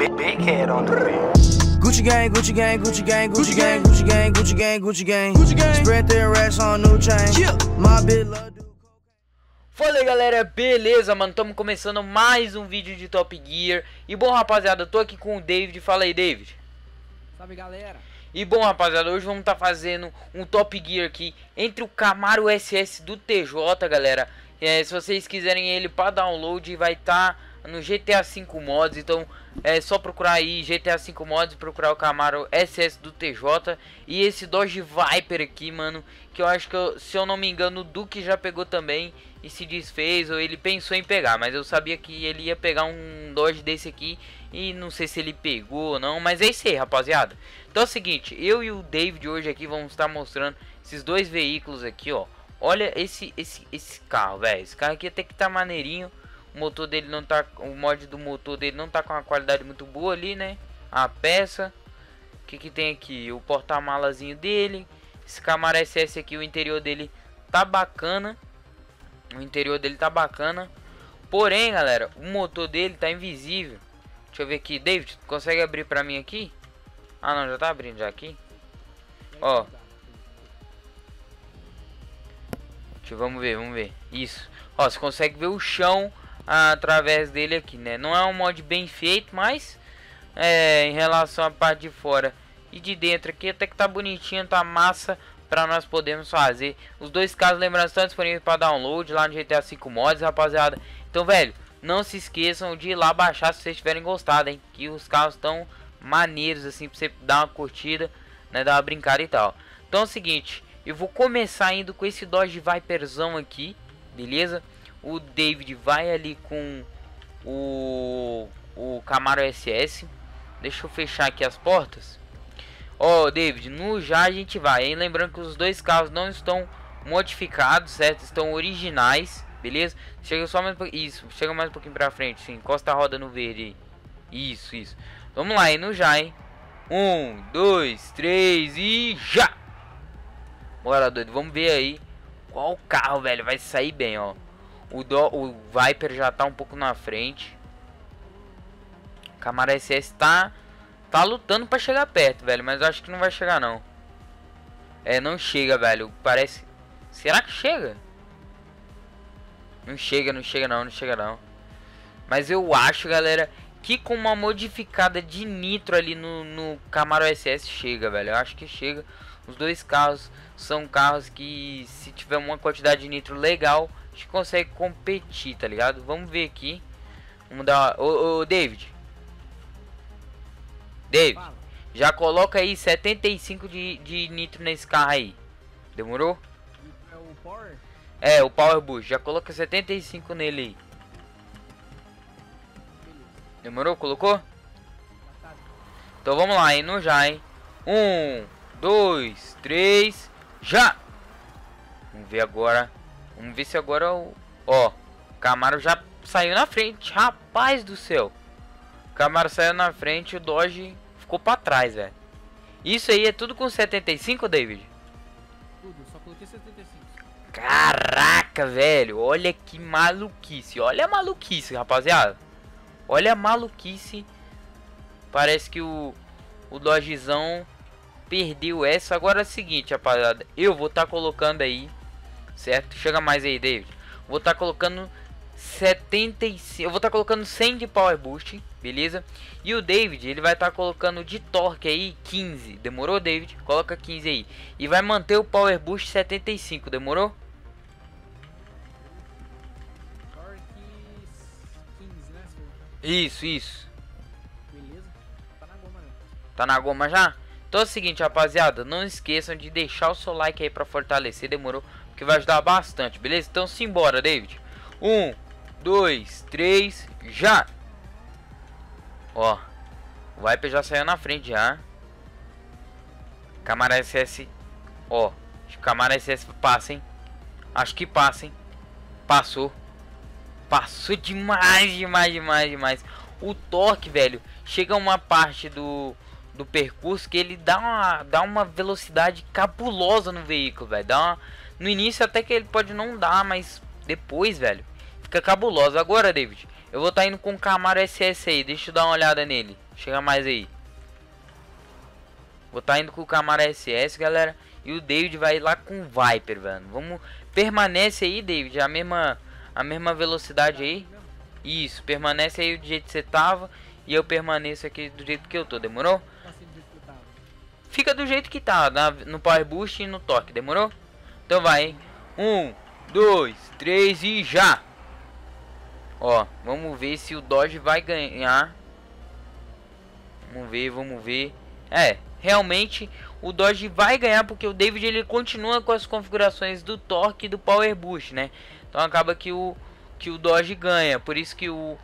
your big head on the wheel. Gucci gang, Gucci gang, Gucci gang, Gucci gang, Gucci gang, Gucci gang, Gucci gang, Gucci gang. Spread their racks on new chain. My bitch love Duke. Fala aí, galera, beleza, mano? Tamo começando mais um vídeo de Top Gear. E bom, rapaziada, eu tô aqui com o David. Fala aí, David. Salve, galera. E bom, rapaziada, hoje vamos tá fazendo um Top Gear aqui entre o Camaro SS do TJ, galera. Se vocês quiserem ele para download, vai tá no GTA 5 Mods, então é só procurar aí GTA 5 Mods, procurar o Camaro SS do TJ e esse Dodge Viper aqui, mano, que eu acho que, se eu não me engano, o Duke já pegou também e se desfez, ou ele pensou em pegar, mas eu sabia que ele ia pegar um Dodge desse aqui e não sei se ele pegou ou não, mas é isso aí, rapaziada. Então é o seguinte, eu e o David hoje aqui vamos estar mostrando esses dois veículos aqui, ó. Olha esse carro, velho, esse carro aqui até que tá maneirinho. O motor dele não tá, o mod do motor dele não tá com uma qualidade muito boa ali, né? A peça. O que que tem aqui? O porta-malazinho dele. Esse Camaro SS aqui, o interior dele tá bacana. O interior dele tá bacana. Porém, galera, o motor dele tá invisível. Deixa eu ver aqui. David, consegue abrir pra mim aqui? Ah, não, já tá abrindo já aqui. Ó. Deixa eu, vamos ver. Isso. Ó, você consegue ver o chão através dele aqui, né? Não é um mod bem feito, mas é, em relação à parte de fora e de dentro aqui, até que tá bonitinho, tá massa pra nós podermos fazer. Os dois casos, lembrando, estão disponíveis para download lá no GTA 5 Mods, rapaziada. Então, velho, não se esqueçam de ir lá baixar se vocês tiverem gostado, hein? Que os carros estão maneiros, assim, pra você dar uma curtida, né? Dar uma brincada e tal. Então é o seguinte, eu vou começar indo com esse Dodge Viperzão aqui, beleza? O David vai ali com o Camaro SS. Deixa eu fechar aqui as portas. Ó, David, no já a gente vai, hein? Lembrando que os dois carros não estão modificados, certo? Estão originais, beleza? Chega só mais um pouquinho. Isso, chega mais um pouquinho pra frente, sim. Encosta a roda no verde. Isso, isso. Vamos lá, hein? No já, hein? 1, 2, 3 e já! Bora, doido. Vamos ver aí qual carro, velho, vai sair bem, ó. O Viper já tá um pouco na frente. Camaro SS tá lutando pra chegar perto, velho. Mas eu acho que não vai chegar, não. É, não chega, velho. Parece... Será que chega? Não chega, não chega, não. Não chega, não. Mas eu acho, galera, que com uma modificada de nitro ali no Camaro SS chega, velho. Eu acho que chega. Os dois carros são carros que, se tiver uma quantidade de nitro legal, a gente consegue competir, tá ligado? Vamos ver aqui. Vamos dar uma... Ô, David. David, fala. Já coloca aí 75 de nitro nesse carro aí. Demorou? É o Power? É, o Power Boost. Já coloca 75 nele aí. Beleza. Demorou? Colocou? Então vamos lá, hein? No já, hein? 1, 2, 3, já! Vamos ver agora... Vamos ver se agora o... Ó, Camaro já saiu na frente. Rapaz do céu. Camaro saiu na frente e o Dodge ficou pra trás, velho. Isso aí é tudo com 75, David? Tudo, só coloquei 75. Caraca, velho. Olha que maluquice. Olha a maluquice, rapaziada. Olha a maluquice. Parece que o Dodgezão perdeu essa. Agora é o seguinte, rapaziada. Eu vou estar colocando aí, certo? Chega mais aí, David. Vou estar colocando 75. Eu vou estar colocando 100 de Power Boost, beleza? E o David, ele vai estar colocando de torque aí 15. Demorou, David? Coloca 15 aí. E vai manter o Power Boost 75, demorou? Torque 15, né? Isso, isso. Beleza? Tá na goma, né? Tá na goma já? Então é o seguinte, rapaziada, não esqueçam de deixar o seu like aí pra fortalecer, demorou? Que vai ajudar bastante, beleza? Então simbora, David. 1, 2, 3, já! Ó, o Viper já saiu na frente já. Camaro SS, ó, acho que Camaro SS passa, hein? Acho que passa, hein? Passou. Passou demais. O torque, velho, chega uma parte do percurso que ele dá uma velocidade cabulosa no veículo, velho. Dá uma... No início até que ele pode não dar, mas depois, velho, fica cabuloso. Agora, David, Eu vou estar indo com o Camaro SS aí. Deixa eu dar uma olhada nele. Chega mais aí. Vou estar indo com o Camaro SS, galera. E o David vai lá com o Viper, velho. Vamos... Permanece aí, David. A mesma velocidade aí. Isso. Permanece aí do jeito que você tava. E eu permaneço aqui do jeito que eu tô. Demorou? Fica do jeito que tá. No Power Boost e no Torque. Demorou? Então vai, hein? 1, 2, 3 e já! Ó, vamos ver se o Dodge vai ganhar. Vamos ver. É, realmente o Dodge vai ganhar porque o David ele continua com as configurações do Torque e do Power Boost, né? Então acaba que o Dodge ganha. Por isso que o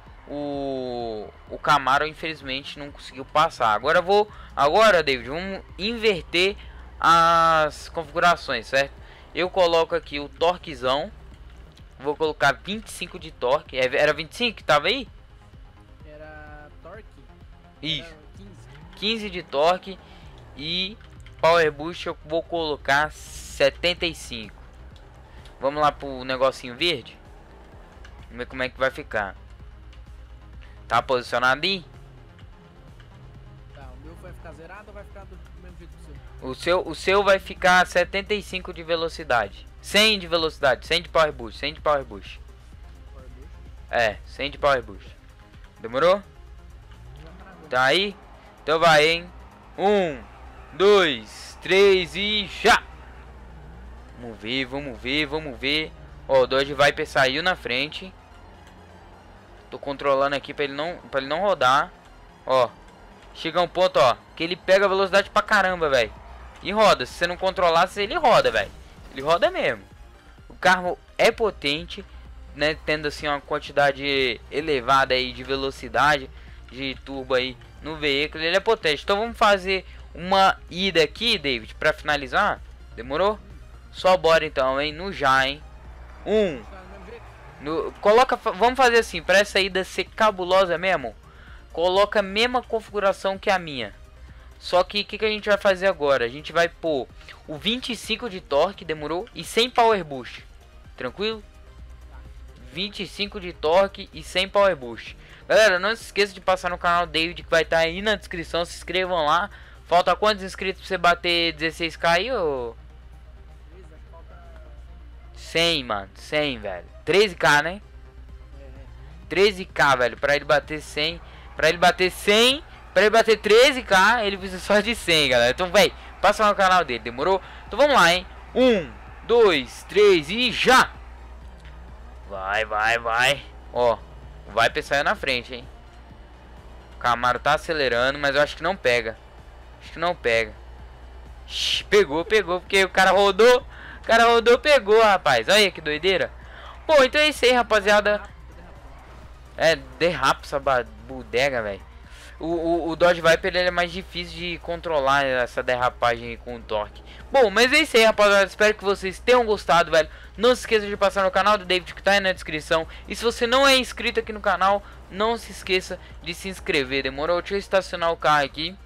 Camaro infelizmente não conseguiu passar. Agora, David, vamos inverter as configurações, certo? Eu coloco aqui o torquezão. Vou colocar 25 de torque. Era 25 que tava aí? Era torque. Isso. Era 15 de torque. E Power Boost eu vou colocar 75. Vamos lá pro negocinho verde. Vamos ver como é que vai ficar. Tá posicionado aí? Tá, o meu vai ficar zerado ou vai ficar do mesmo jeito que o seu? O seu vai ficar 75 de velocidade. 100 de velocidade, 100 de Power Boost, 100 de Power Boost. É, 100 de Power Boost. Demorou? Tá aí? Então vai, hein? 1, 2, 3 e já! Vamos ver. Ó, o Dodge Viper saiu na frente. Tô controlando aqui pra ele não rodar. Ó, chega um ponto, ó, que ele pega a velocidade pra caramba, velho. E roda, se você não controlasse, ele roda, velho. Ele roda mesmo. O carro é potente, né? Tendo assim uma quantidade elevada aí de velocidade de turbo aí no veículo, ele é potente. Então vamos fazer uma ida aqui, David, para finalizar. Demorou? Só bora então, hein? No já, hein? Vamos fazer assim, para essa ida ser cabulosa mesmo. Coloca a mesma configuração que a minha. Só que o que a gente vai fazer agora? A gente vai pôr o 25 de torque, demorou? E sem Power Boost. Tranquilo? 25 de torque e sem Power Boost. Galera, não se esqueça de passar no canal David, que vai estar aí na descrição. Se inscrevam lá. Falta quantos inscritos pra você bater 16k aí, ô? 100, mano. 100, velho. 13k, né? 13k, velho. Pra ele bater 100. Pra ele bater 13k, ele precisa só de 100, galera. Então, véi, passa lá no canal dele, demorou? Então vamos lá, hein? 1, 2, 3 e já! Vai. Ó, o Viper saiu na frente, hein? O Camaro tá acelerando, mas eu acho que não pega. Shhh, pegou, porque o cara rodou, pegou, rapaz. Olha aí que doideira. Bom, então é isso aí, rapaziada. É, derrapa essa bodega, velho. O Dodge Viper ele é mais difícil de controlar essa derrapagem com o torque. Bom, mas é isso aí, rapaziada. Espero que vocês tenham gostado, velho. Não se esqueça de passar no canal do David, que tá aí na descrição. E se você não é inscrito aqui no canal, não se esqueça de se inscrever, demorou? Deixa eu estacionar o carro aqui.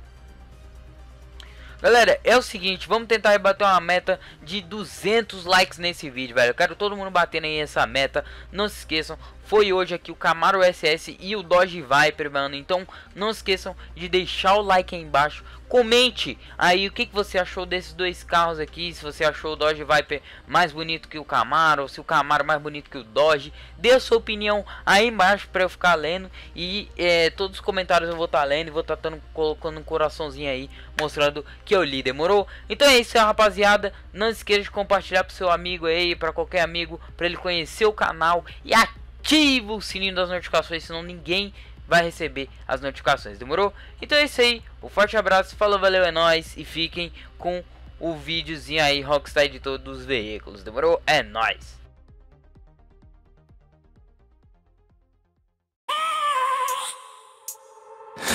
Galera, é o seguinte, vamos tentar bater uma meta de 200 likes nesse vídeo, velho. Eu quero todo mundo batendo aí essa meta. Não se esqueçam, foi hoje aqui o Camaro SS e o Dodge Viper, mano. Então, não se esqueçam de deixar o like aí embaixo. Comente aí o que você achou desses dois carros aqui. Se você achou o Dodge Viper mais bonito que o Camaro, ou se o Camaro mais bonito que o Dodge. Dê a sua opinião aí embaixo pra eu ficar lendo. E todos os comentários eu vou estar lendo e vou estar colocando um coraçãozinho aí, mostrando que eu li, demorou? Então é isso, rapaziada. Não se esqueça de compartilhar pro seu amigo aí, pra qualquer amigo, pra ele conhecer o canal. E ativa o sininho das notificações, senão ninguém vai receber as notificações, demorou? Então é isso aí, um forte abraço, falou, valeu, é nóis, e fiquem com o videozinho aí, Rockstar de todos os veículos, demorou? É nóis!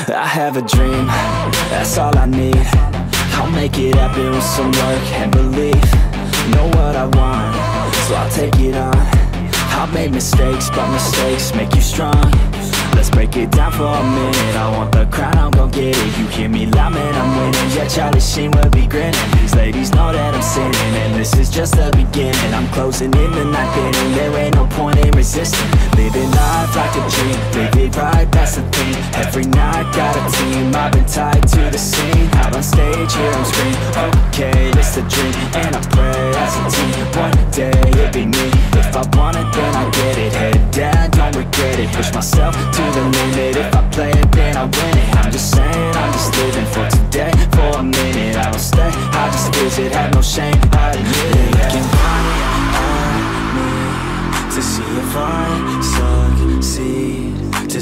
I have a dream, that's all I need. I'll make it happen with some work and belief. Know what I want, so I'll take it on. I've made mistakes, but mistakes make you strong. Let's break it down for a minute. I want the crown, I'm gon' get it. get it. You hear me loud, man, I'm winning. Yeah, Charlie Sheen will be grinning. These ladies know that I'm sinning, and this is just the beginning. I'm closing in the night inning. There ain't no point in resisting. Living life like a dream, David, right, that's the thing. Every night, got a team, I've been tied to the scene. Out on stage, here I'm screaming, okay, it's a dream. And I pray as a team, one day it'll be me. If I want it, then I get it. Head down, don't regret it. Push myself to the limit. If I play it, then I win it. I'm just saying, I'm just living for today, for a minute. I don't stay, I just visit, have no shame, I admit it. Looking right at me, to see if I succeed, to